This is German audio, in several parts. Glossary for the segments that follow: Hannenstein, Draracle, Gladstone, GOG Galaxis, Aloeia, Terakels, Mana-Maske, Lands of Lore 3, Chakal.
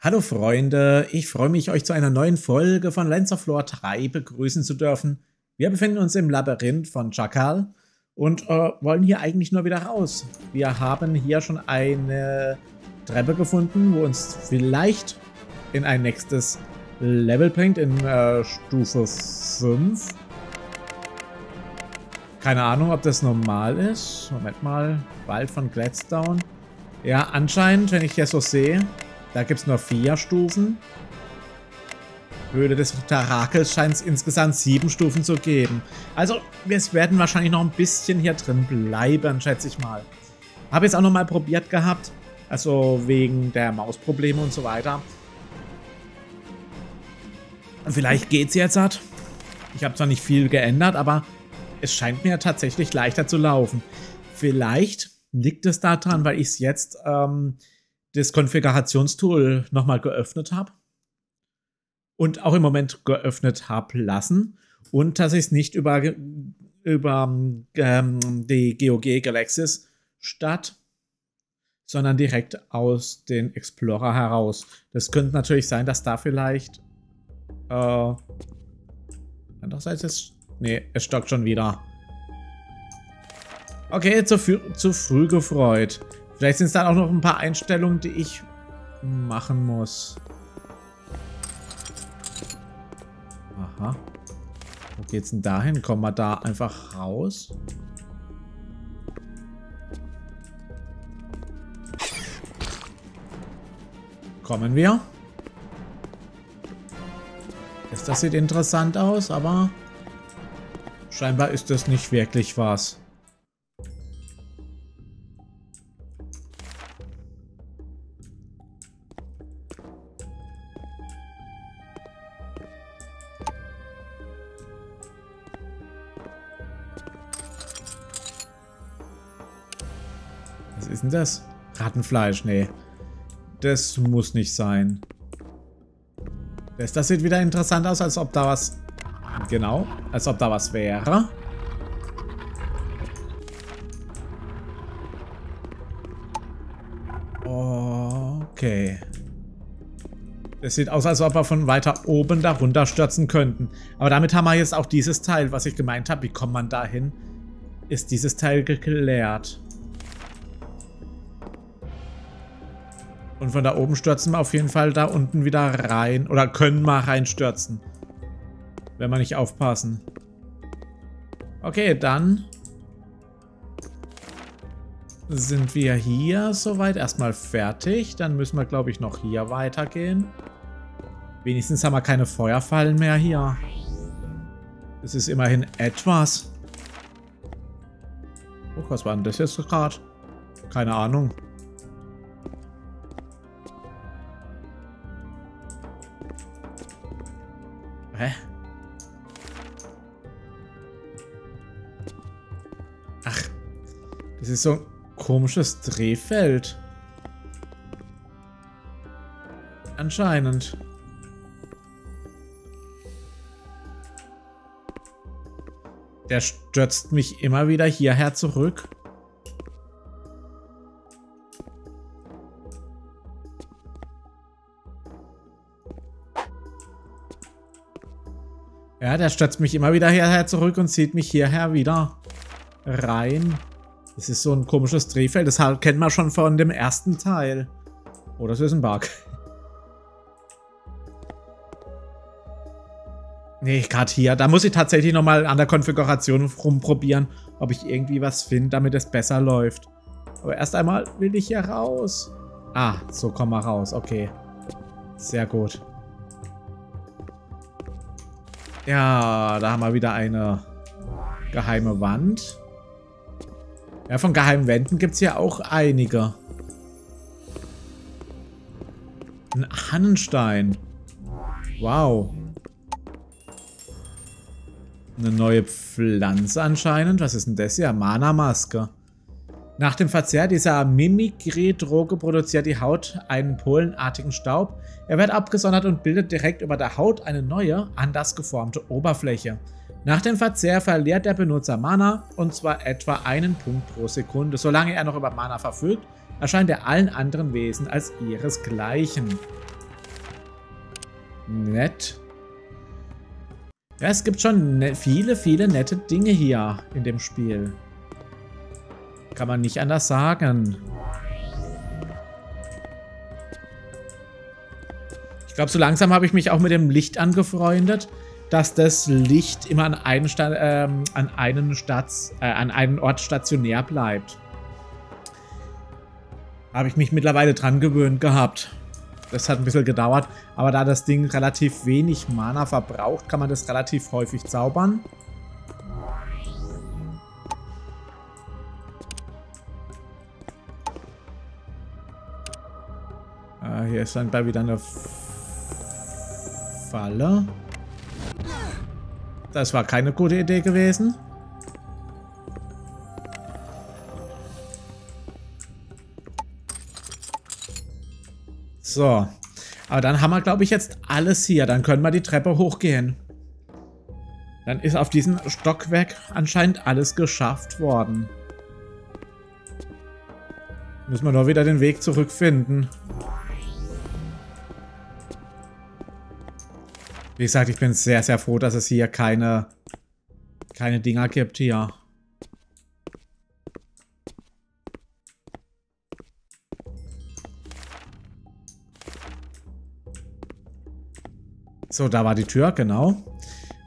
Hallo Freunde, ich freue mich, euch zu einer neuen Folge von Lands of Lore 3 begrüßen zu dürfen. Wir befinden uns im Labyrinth von Chakal und wollen hier eigentlich nur wieder raus. Wir haben hier schon eine Treppe gefunden, wo uns vielleicht in ein nächstes Level bringt, in Stufe 5. Keine Ahnung, ob das normal ist. Moment mal, Wald von Gladstone. Ja, anscheinend, wenn ich das so sehe. Da gibt es nur 4 Stufen. Höhle des Terakels scheint es insgesamt 7 Stufen zu geben. Also, wir werden wahrscheinlich noch ein bisschen hier drin bleiben, schätze ich mal. Habe jetzt auch nochmal probiert gehabt. Also wegen der Mausprobleme und so weiter. Vielleicht geht's jetzt halt. Ich habe zwar nicht viel geändert, aber es scheint mir tatsächlich leichter zu laufen. Vielleicht liegt es daran, weil ich es jetzt das Konfigurationstool nochmal geöffnet habe und auch im Moment geöffnet habe lassen und dass ich es nicht über die GOG Galaxis statt, sondern direkt aus den Explorer heraus. Das könnte natürlich sein, dass da vielleicht andererseits ist, nee, es stockt schon wieder. Okay, zu früh gefreut. Vielleicht sind es dann auch noch ein paar Einstellungen, die ich machen muss. Aha. Wo geht's denn dahin? Kommen wir da einfach raus? Kommen wir? Das sieht interessant aus, aber scheinbar ist das nicht wirklich was. Das? Rattenfleisch, nee. Das muss nicht sein. Das sieht wieder interessant aus, als ob da was... Genau, als ob da was wäre. Okay. Das sieht aus, als ob wir von weiter oben da runter stürzen könnten. Aber damit haben wir jetzt auch dieses Teil, was ich gemeint habe. Wie kommt man da hin? Ist dieses Teil geklärt. Und von da oben stürzen wir auf jeden Fall da unten wieder rein. Oder können mal reinstürzen. Wenn wir nicht aufpassen. Okay, dann sind wir hier soweit erstmal fertig. Dann müssen wir, glaube ich, noch hier weitergehen. Wenigstens haben wir keine Feuerfallen mehr hier. Das ist immerhin etwas. Oh, was war denn das jetzt gerade? Keine Ahnung. Hä? Ach, das ist so ein komisches Drehfeld. Anscheinend. Der stürzt mich immer wieder hierher zurück. Ja, der stürzt mich immer wieder hierher zurück und zieht mich hierher wieder rein. Das ist so ein komisches Drehfeld. Das kennt man schon von dem ersten Teil. Oh, das ist ein Bug. Nee, gerade hier. Da muss ich tatsächlich nochmal an der Konfiguration rumprobieren, ob ich irgendwie was finde, damit es besser läuft. Aber erst einmal will ich hier raus. Ah, so kommen wir raus. Okay. Sehr gut. Ja, da haben wir wieder eine geheime Wand. Ja, von geheimen Wänden gibt es hier auch einige. Ein Hannenstein. Wow. Eine neue Pflanze anscheinend. Was ist denn das hier? Mana-Maske. Nach dem Verzehr dieser Mimikry-Droge produziert die Haut einen pollenartigen Staub. Er wird abgesondert und bildet direkt über der Haut eine neue, anders geformte Oberfläche. Nach dem Verzehr verliert der Benutzer Mana, und zwar etwa 1 Punkt pro Sekunde. Solange er noch über Mana verfügt, erscheint er allen anderen Wesen als ihresgleichen. Nett. Ja, es gibt schon viele, viele nette Dinge hier in dem Spiel. Kann man nicht anders sagen. Ich glaube, so langsam habe ich mich auch mit dem Licht angefreundet, dass das Licht immer an einen, Ort stationär bleibt. Habe ich mich mittlerweile dran gewöhnt gehabt. Das hat ein bisschen gedauert, aber da das Ding relativ wenig Mana verbraucht, kann man das relativ häufig zaubern. Hier ist dann wieder eine Falle. Das war keine gute Idee gewesen. So, aber dann haben wir, glaube ich, jetzt alles hier. Dann können wir die Treppe hochgehen. Dann ist auf diesem Stockwerk anscheinend alles geschafft worden. Müssen wir nur wieder den Weg zurückfinden. Wie gesagt, ich bin sehr, sehr froh, dass es hier keine Dinger gibt hier. So, da war die Tür, genau.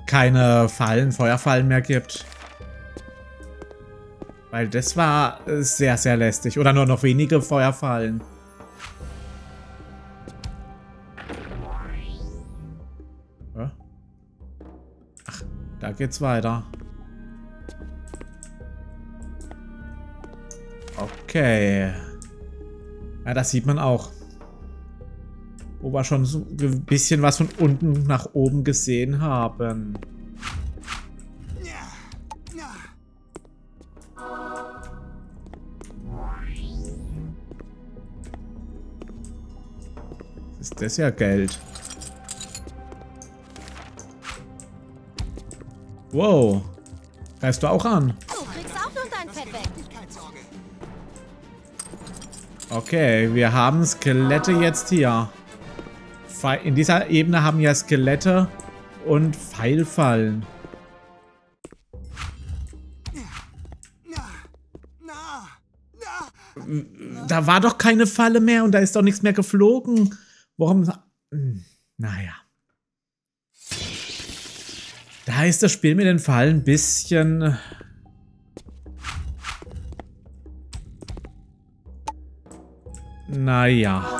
Keine Fallen, Feuerfallen mehr gibt. Weil das war sehr, sehr lästig. Oder nur noch wenige Feuerfallen. Ach, da geht's weiter. Okay. Ja, das sieht man auch. Wo wir schon so ein bisschen was von unten nach oben gesehen haben. Ist das ja Geld. Wow. Greifst du auch an? Du kriegst auch noch dein Fett weg. Okay, wir haben Skelette jetzt hier. In dieser Ebene haben ja Skelette und Pfeilfallen. Da war doch keine Falle mehr und da ist doch nichts mehr geflogen. Warum? Naja. Da ist das Spiel mit den Fallen ein bisschen... Naja.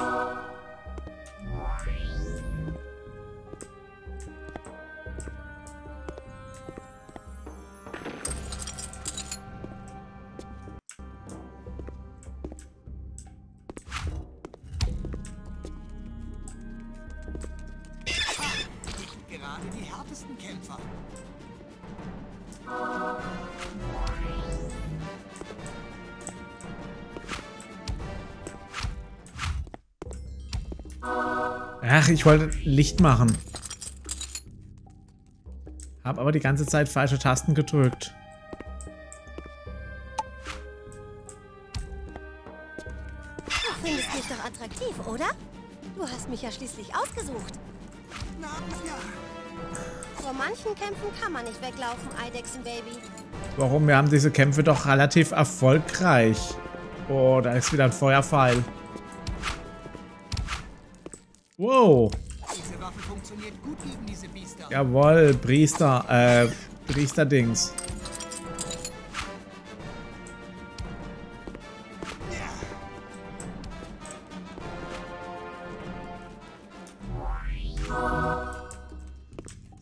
Ach, ich wollte Licht machen. Hab aber die ganze Zeit falsche Tasten gedrückt. Du findest mich doch attraktiv, oder? Du hast mich ja schließlich ausgesucht. Vor manchen Kämpfen kann man nicht weglaufen, Eidechsenbaby. Warum? Wir haben diese Kämpfe doch relativ erfolgreich. Oh, da ist wieder ein Feuerpfeil. Wow. Diese Waffe funktioniert gut gegen diese Biester. Jawohl, Priester, Priesterdings.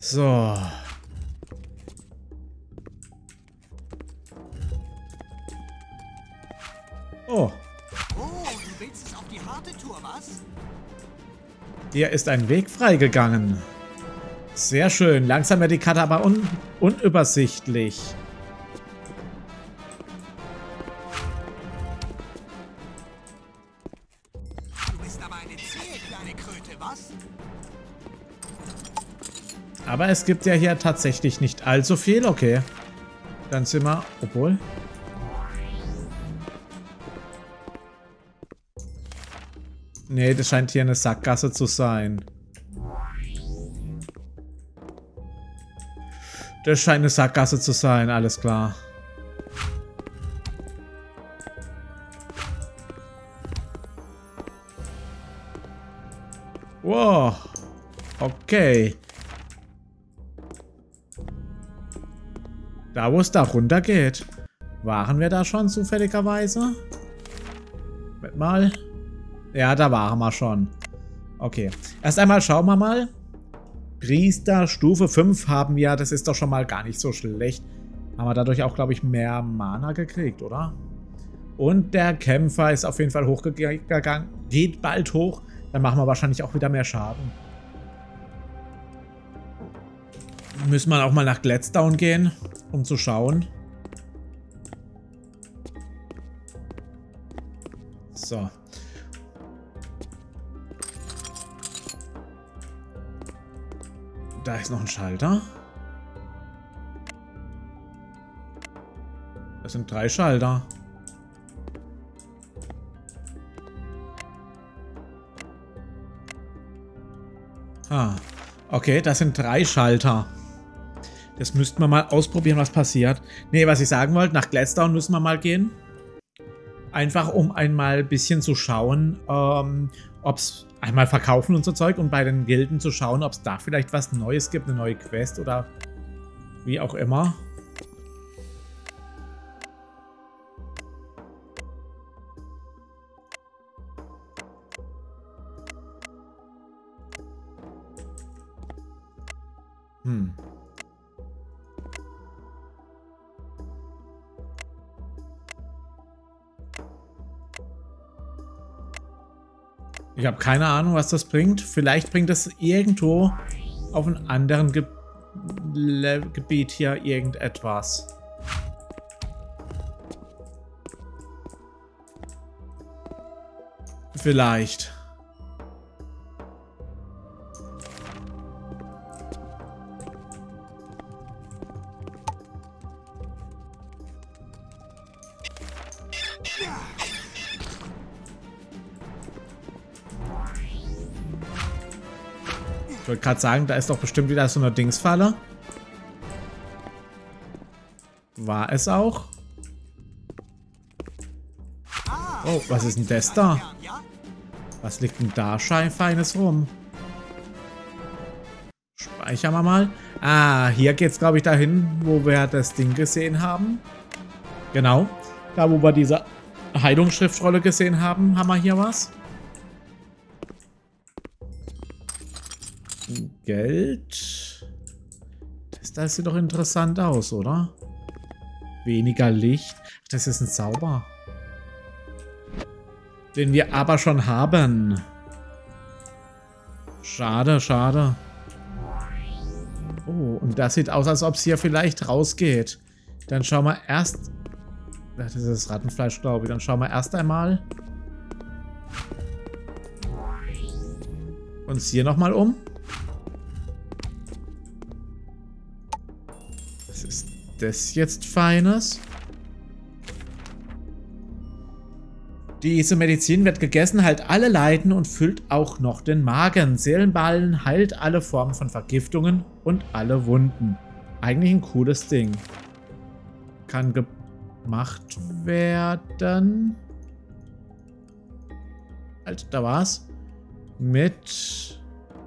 So. Oh. Oh, du willst es auf die harte Tour, was? Hier ist ein Weg freigegangen. Sehr schön. Langsam wird die Karte aber unübersichtlich. Du bist aber eine zähe kleine Kröte, was? Aber es gibt ja hier tatsächlich nicht allzu viel. Okay. Dann sind wir... Obwohl... Nee, das scheint hier eine Sackgasse zu sein. Das scheint eine Sackgasse zu sein, alles klar. Wow. Okay. Da, wo es da runter geht. Waren wir da schon zufälligerweise? Warte mal. Ja, da waren wir schon. Okay. Erst einmal schauen wir mal. Priester Stufe 5 haben wir. Das ist doch schon mal gar nicht so schlecht. Haben wir dadurch auch, glaube ich, mehr Mana gekriegt, oder? Und der Kämpfer ist auf jeden Fall hochgegangen. Geht bald hoch. Dann machen wir wahrscheinlich auch wieder mehr Schaden. Müssen wir auch mal nach Gladstone gehen, um zu schauen. So. Da ist noch ein Schalter. Das sind 3 Schalter. Ah, okay, das sind 3 Schalter. Das müssten wir mal ausprobieren, was passiert. Ne, was ich sagen wollte, nach Gladstone müssen wir mal gehen. Einfach, um einmal ein bisschen zu schauen, ob es einmal verkaufen und so Zeug und bei den Gilden zu schauen, ob es da vielleicht was Neues gibt, eine neue Quest oder wie auch immer. Ich habe keine Ahnung, was das bringt. Vielleicht bringt das irgendwo auf einem anderen Gebiet hier irgendetwas. Vielleicht. Ich wollte gerade sagen, da ist doch bestimmt wieder so eine Dingsfalle. War es auch? Oh, was ist denn das da? Was liegt denn da Feines rum? Speichern wir mal. Ah, hier geht's, glaube ich, dahin, wo wir das Ding gesehen haben. Genau. Da, wo wir diese Heilungsschriftrolle gesehen haben, haben wir hier was. Geld. Das sieht doch interessant aus, oder? Weniger Licht. Das ist ein Zauber. Den wir aber schon haben. Schade, schade. Oh, und das sieht aus, als ob es hier vielleicht rausgeht. Dann schauen wir erst... Das ist das Rattenfleisch, glaube ich. Dann schauen wir erst einmal uns hier nochmal um. Das jetzt Feines. Diese Medizin wird gegessen, heilt alle Leiden und füllt auch noch den Magen. Seelenballen heilt alle Formen von Vergiftungen und alle Wunden. Eigentlich ein cooles Ding. Kann gemacht werden. Also, da war's. Mit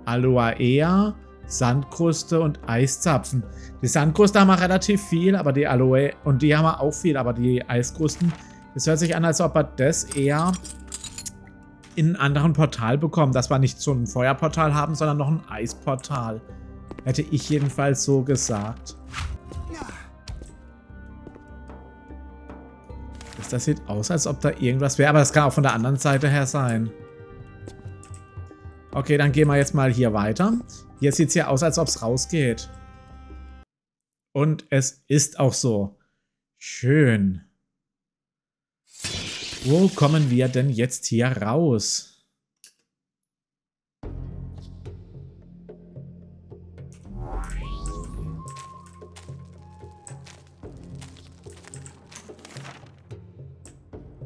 Aloeia, Sandkruste und Eiszapfen. Die Sandkruste haben wir relativ viel, aber die Aloe und die haben wir auch viel, aber die Eiskrusten, das hört sich an, als ob wir das eher in einen anderen Portal bekommen, dass wir nicht so ein Feuerportal haben, sondern noch ein Eisportal. Hätte ich jedenfalls so gesagt. Das sieht aus, als ob da irgendwas wäre, aber das kann auch von der anderen Seite her sein. Okay, dann gehen wir jetzt mal hier weiter. Hier sieht es ja aus, als ob es rausgeht. Und es ist auch so. Schön. Wo kommen wir denn jetzt hier raus?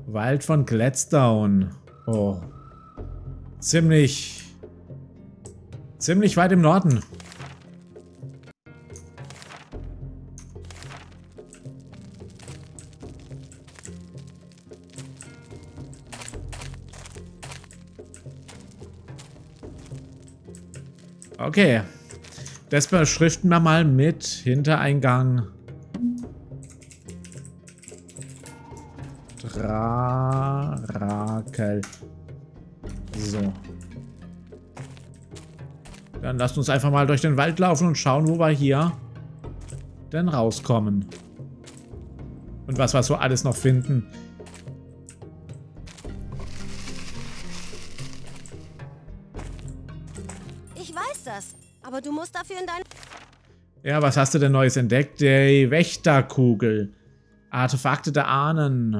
Wald von Gladstone. Oh. Ziemlich weit im Norden. Okay. Das beschriften wir mal mit Hintereingang. Draracle. So. Dann lasst uns einfach mal durch den Wald laufen und schauen, wo wir hier denn rauskommen. Und was wir so alles noch finden. Ich weiß das, aber du musst dafür in dein... Ja, was hast du denn Neues entdeckt? Die Wächterkugel. Artefakte der Ahnen.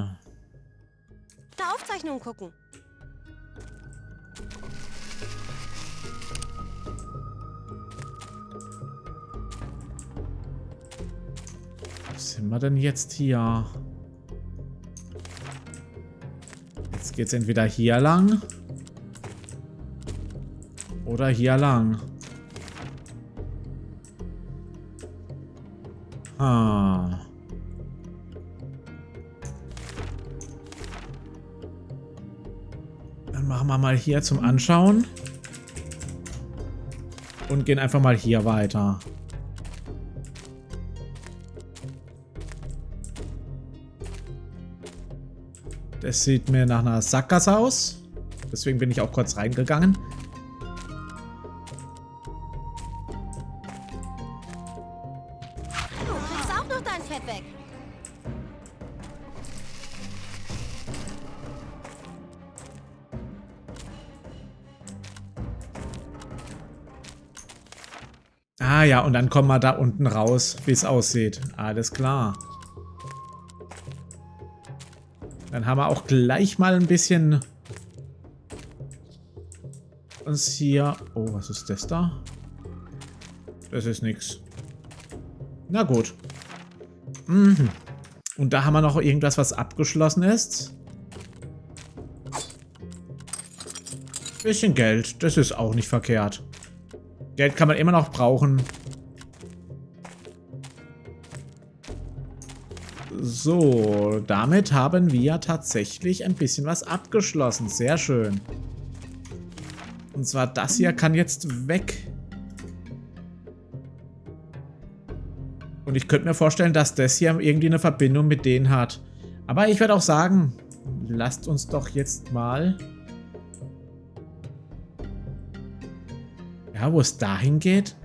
Der Aufzeichnung gucken. Sind wir denn jetzt hier? Jetzt geht's entweder hier lang oder hier lang. Ah. Dann machen wir mal hier zum Anschauen und gehen einfach mal hier weiter. Es sieht mir nach einer Sackgasse aus. Deswegen bin ich auch kurz reingegangen. Du kriegst auch noch dein Fett weg. Ah ja, und dann kommen wir da unten raus, wie es aussieht. Alles klar. Dann haben wir auch gleich mal ein bisschen uns hier... Oh, was ist das da? Das ist nix. Na gut. Mhm. Und da haben wir noch irgendwas, was abgeschlossen ist. Bisschen Geld, das ist auch nicht verkehrt. Geld kann man immer noch brauchen. So, damit haben wir tatsächlich ein bisschen was abgeschlossen. Sehr schön. Und zwar das hier kann jetzt weg. Und ich könnte mir vorstellen, dass das hier irgendwie eine Verbindung mit denen hat. Aber ich werde auch sagen, lasst uns doch jetzt mal... Ja, wo es dahin geht?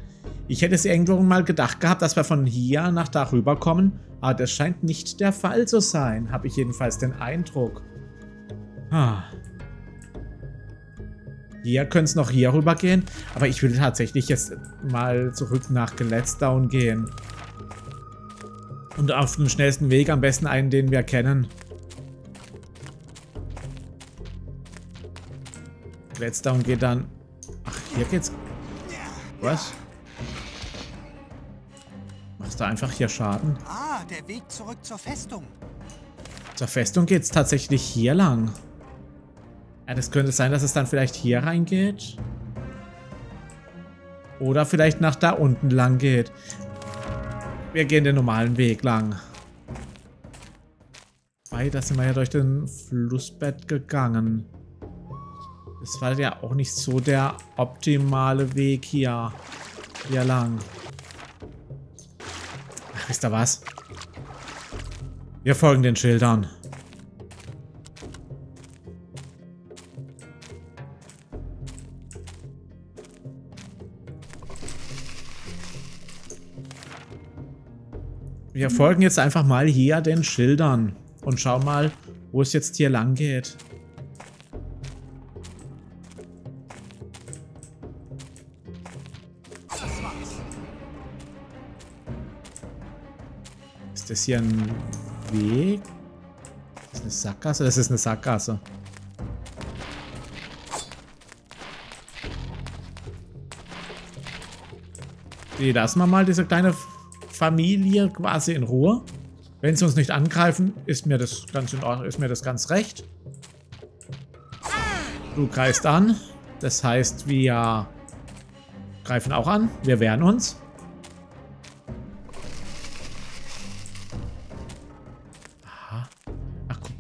Ich hätte es irgendwo mal gedacht gehabt, dass wir von hier nach da rüber kommen. Ah, das scheint nicht der Fall zu sein, habe ich jedenfalls den Eindruck. Ah. Hier könnte es noch hier rüber gehen, aber ich will tatsächlich jetzt mal zurück nach Gladstone gehen. Und auf den schnellsten Weg, am besten einen, den wir kennen. Gladstone geht dann... Ach, hier geht's... Was? Machst du einfach hier Schaden? Der Weg zurück zur Festung. Zur Festung geht es tatsächlich hier lang. Ja, das könnte sein, dass es dann vielleicht hier reingeht. Oder vielleicht nach da unten lang geht. Wir gehen den normalen Weg lang. Weil da sind wir ja durch den Flussbett gegangen. Das war ja auch nicht so der optimale Weg hier. Hier lang. Ach, wisst ihr was? Wir folgen den Schildern. Wir folgen jetzt einfach mal hier den Schildern und schauen mal, wo es jetzt hier lang geht. Ist das hier ein... Weg. Das ist eine Sackgasse. Das ist eine Sackgasse. Die lassen wir mal diese kleine Familie quasi in Ruhe. Wenn sie uns nicht angreifen, ist mir das ganz in Ordnung, ist mir das ganz recht. Du greifst an. Das heißt, wir greifen auch an. Wir wehren uns.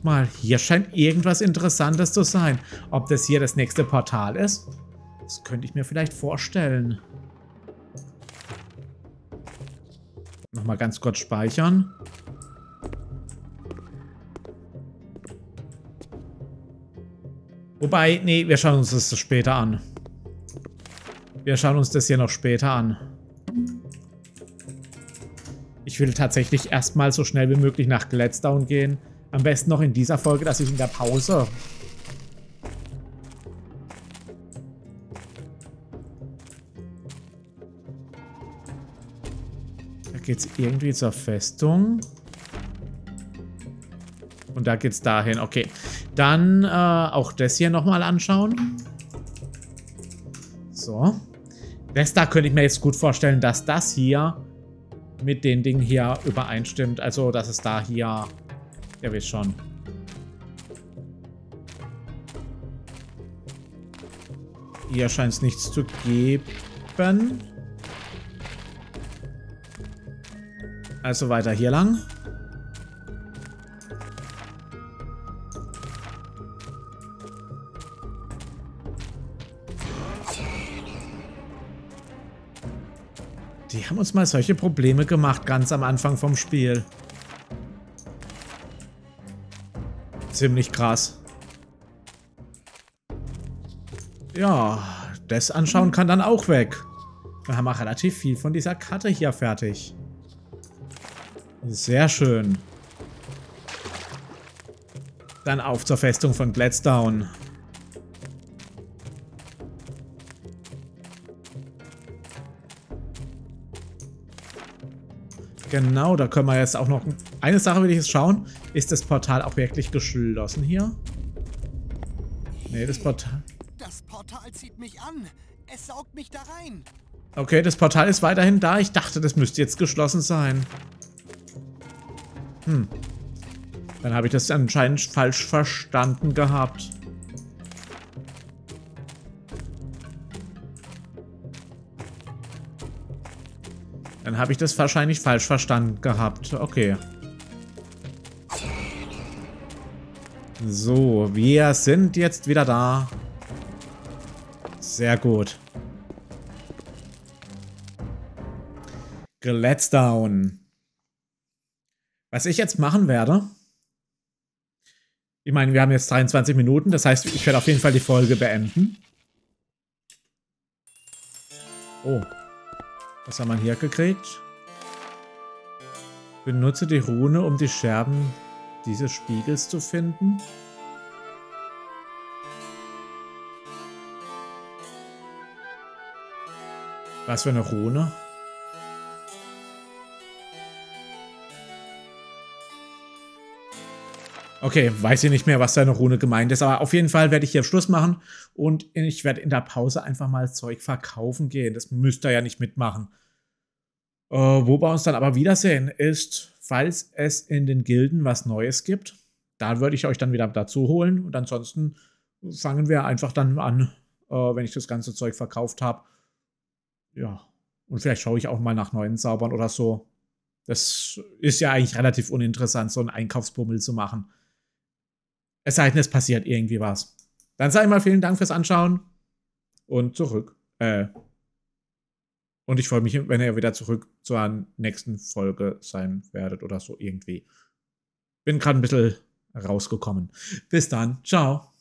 Mal, hier scheint irgendwas Interessantes zu sein. Ob das hier das nächste Portal ist? Das könnte ich mir vielleicht vorstellen. nochmal ganz kurz speichern. Wobei, nee, wir schauen uns das später an. Wir schauen uns das hier noch später an. Ich will tatsächlich erstmal so schnell wie möglich nach Gladstone gehen. Am besten noch in dieser Folge, dass ich in der Pause... Da geht's irgendwie zur Festung. Und da geht's dahin, okay. Dann auch das hier nochmal anschauen. So. Das da könnte ich mir jetzt gut vorstellen, dass das hier mit den Dingen hier übereinstimmt. Also, dass es da hier... Der will schon. Hier scheint es nichts zu geben. Also weiter hier lang. Die haben uns mal solche Probleme gemacht, ganz am Anfang vom Spiel. Ziemlich krass. Ja, das anschauen kann dann auch weg. Wir haben auch relativ viel von dieser Karte hier fertig. Sehr schön. Dann auf zur Festung von Gladstone. Genau, da können wir jetzt auch noch... Eine Sache will ich jetzt schauen. Ist das Portal auch wirklich geschlossen hier? Nee, das Portal... Das Portal zieht mich an. Es saugt mich da rein. Okay, das Portal ist weiterhin da. Ich dachte, das müsste jetzt geschlossen sein. Hm. Dann habe ich das anscheinend falsch verstanden gehabt. Dann habe ich das wahrscheinlich falsch verstanden gehabt. Okay. So, wir sind jetzt wieder da. Sehr gut. Gladstone. Was ich jetzt machen werde... Ich meine, wir haben jetzt 23 Minuten. Das heißt, ich werde auf jeden Fall die Folge beenden. Oh. Was haben wir hier gekriegt? Benutze die Rune, um die Scherben dieses Spiegels zu finden. Was für eine Rune? Okay, weiß ich nicht mehr, was da eine Rune gemeint ist, aber auf jeden Fall werde ich hier Schluss machen und ich werde in der Pause einfach mal Zeug verkaufen gehen. Das müsst ihr ja nicht mitmachen. Wo wir uns dann aber wiedersehen ist, falls es in den Gilden was Neues gibt. Da würde ich euch dann wieder dazu holen und ansonsten fangen wir einfach dann an, wenn ich das ganze Zeug verkauft habe. Ja, und vielleicht schaue ich auch mal nach neuen Zaubern oder so. Das ist ja eigentlich relativ uninteressant, so einen Einkaufsbummel zu machen. Es sei denn, es passiert irgendwie was. Dann sage ich mal vielen Dank fürs Anschauen und zurück. Und ich freue mich, wenn ihr wieder zurück zur nächsten Folge sein werdet oder so irgendwie. Bin gerade ein bisschen rausgekommen. Bis dann. Ciao.